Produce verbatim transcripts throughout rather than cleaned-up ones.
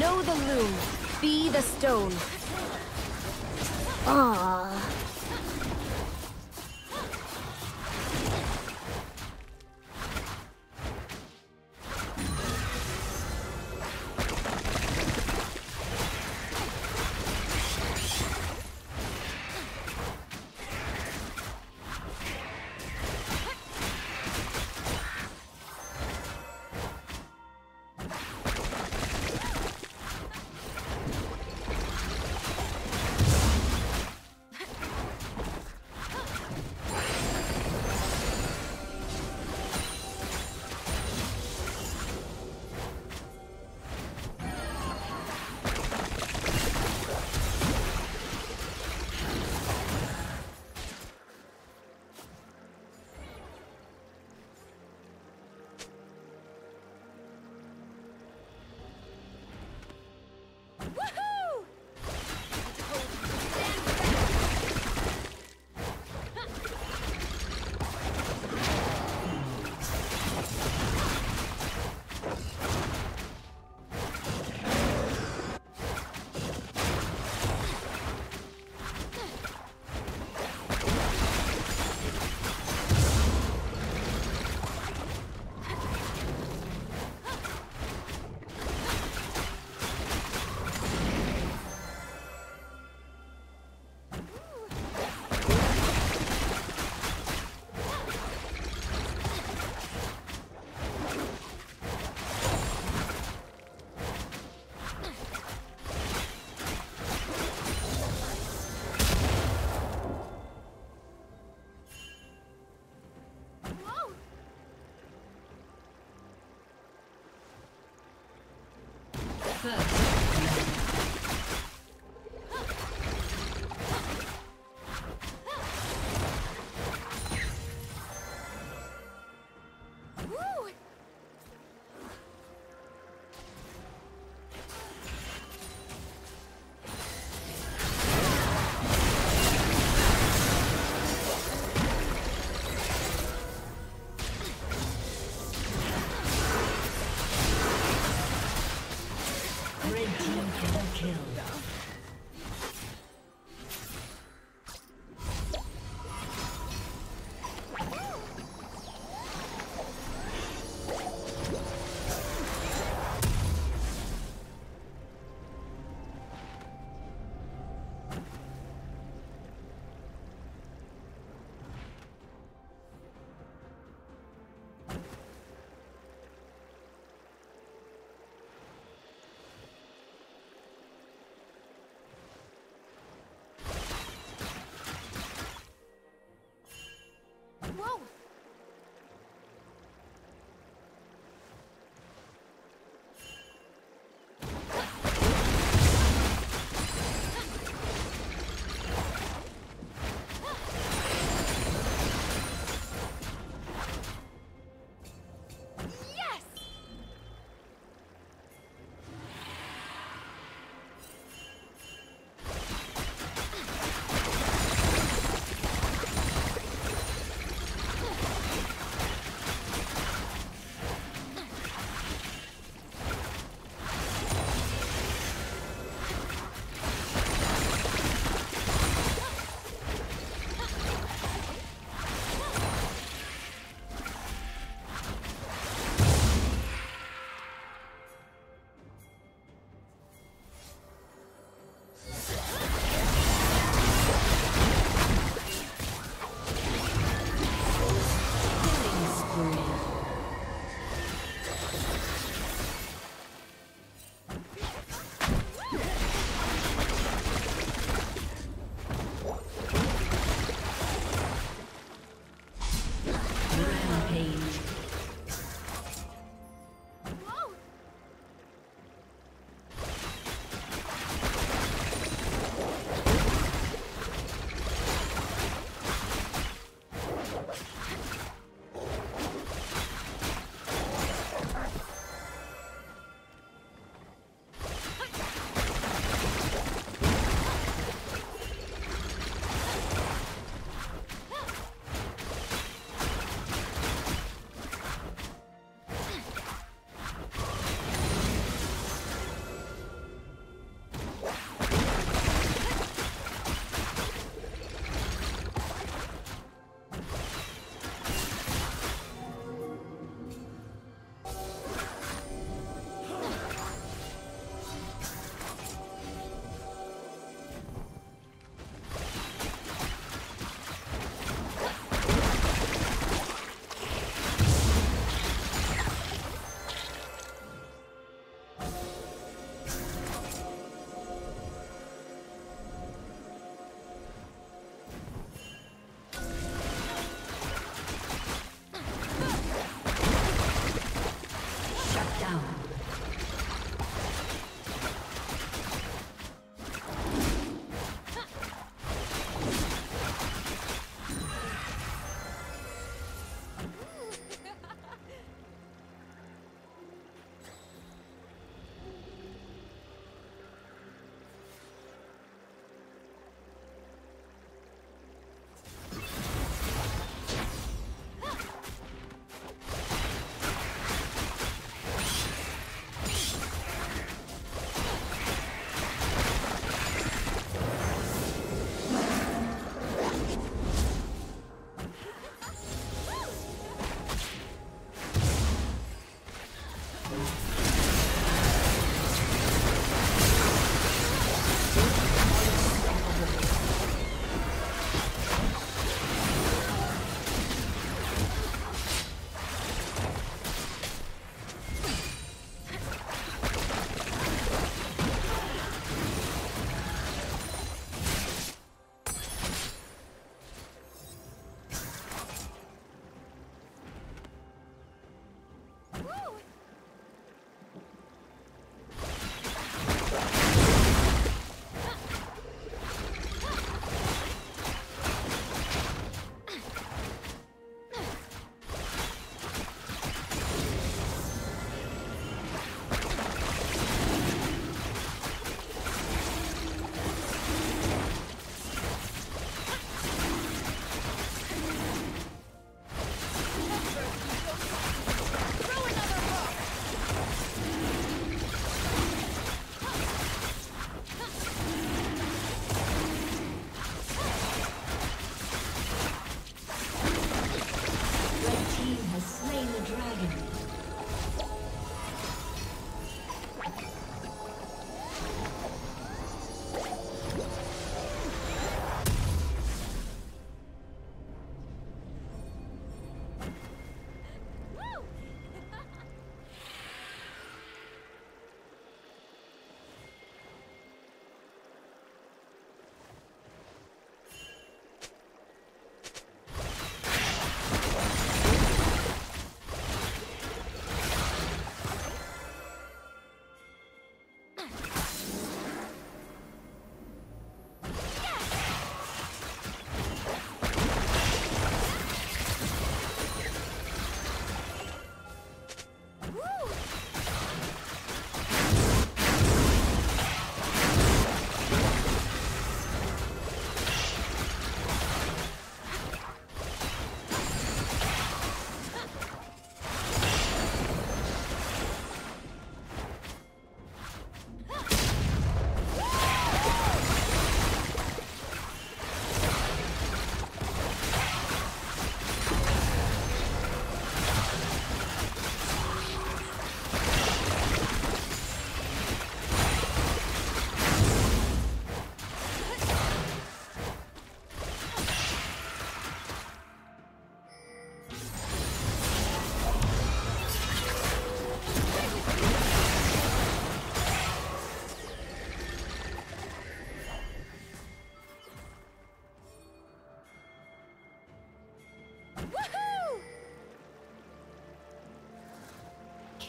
Know the loom. Be the stone. Ah. First.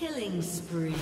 Killing spree.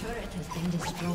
Turret has been destroyed.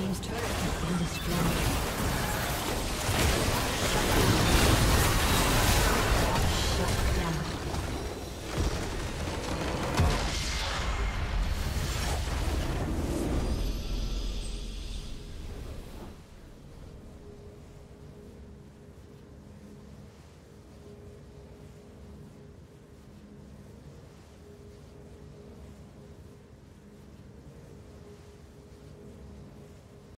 Team's turret has been destroyed.